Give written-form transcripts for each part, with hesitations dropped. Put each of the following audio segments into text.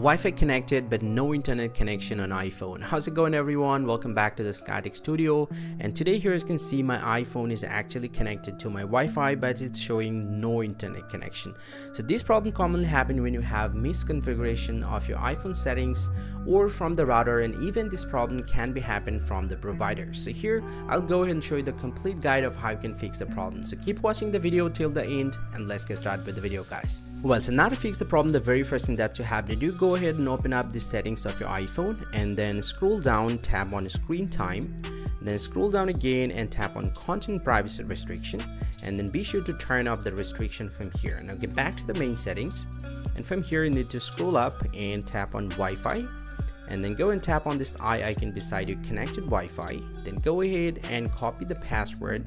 Wi-Fi connected but no internet connection on iPhone. How's it going everyone? Welcome back to the Sky Tech Studio, and today here as you can see my iPhone is actually connected to my Wi-Fi but it's showing no internet connection. So this problem commonly happens when you have misconfiguration of your iPhone settings or from the router, and even this problem can be happened from the provider. So here I'll go ahead and show you the complete guide of how you can fix the problem. So keep watching the video till the end and let's get started with the video guys. Well, so now to fix the problem, the very first thing that you have to do, go ahead and open up the settings of your iPhone and then scroll down, tap on screen time, then scroll down again and tap on content privacy restriction, and then be sure to turn off the restriction from here. Now get back to the main settings, and from here you need to scroll up and tap on Wi-Fi, and then go and tap on this eye icon beside your connected Wi-Fi, then go ahead and copy the password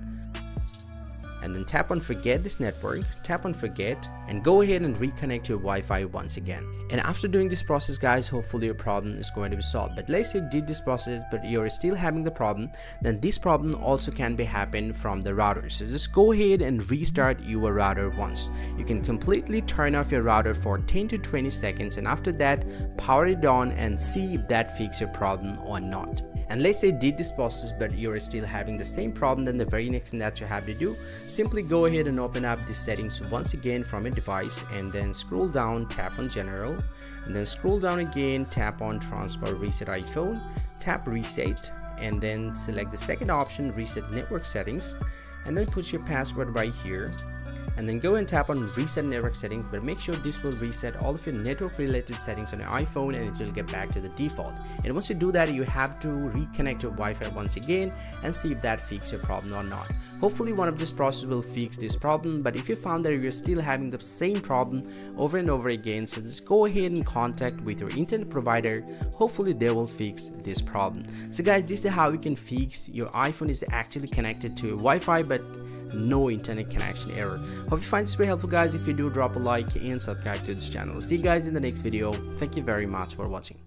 and then tap on forget this network, tap on forget, and go ahead and reconnect your Wi-Fi once again. And after doing this process guys, hopefully your problem is going to be solved. But let's say you did this process but you're still having the problem, then this problem also can be happened from the router. So just go ahead and restart your router once. You can completely turn off your router for 10 to 20 seconds and after that power it on and see if that fixes your problem or not. And let's say you did this process but you're still having the same problem, then the very next thing that you have to do, simply go ahead and open up the settings once again from your device and then scroll down, tap on general, and then scroll down again, tap on transfer reset iPhone, tap reset, and then select the second option, reset network settings, and then put your password right here, and then go and tap on reset network settings. But make sure this will reset all of your network related settings on your iPhone and it will get back to the default. And once you do that, you have to reconnect your Wi-Fi once again and see if that fixes your problem or not. Hopefully one of this process will fix this problem, but if you found that you're still having the same problem over and over again, so just go ahead and contact with your internet provider. Hopefully they will fix this problem. So guys, this is how you can fix your iPhone is actually connected to your Wi-Fi but no internet connection error. Hope you find this very helpful guys. If you do, drop a like and subscribe to this channel. See you guys in the next video. Thank you very much for watching.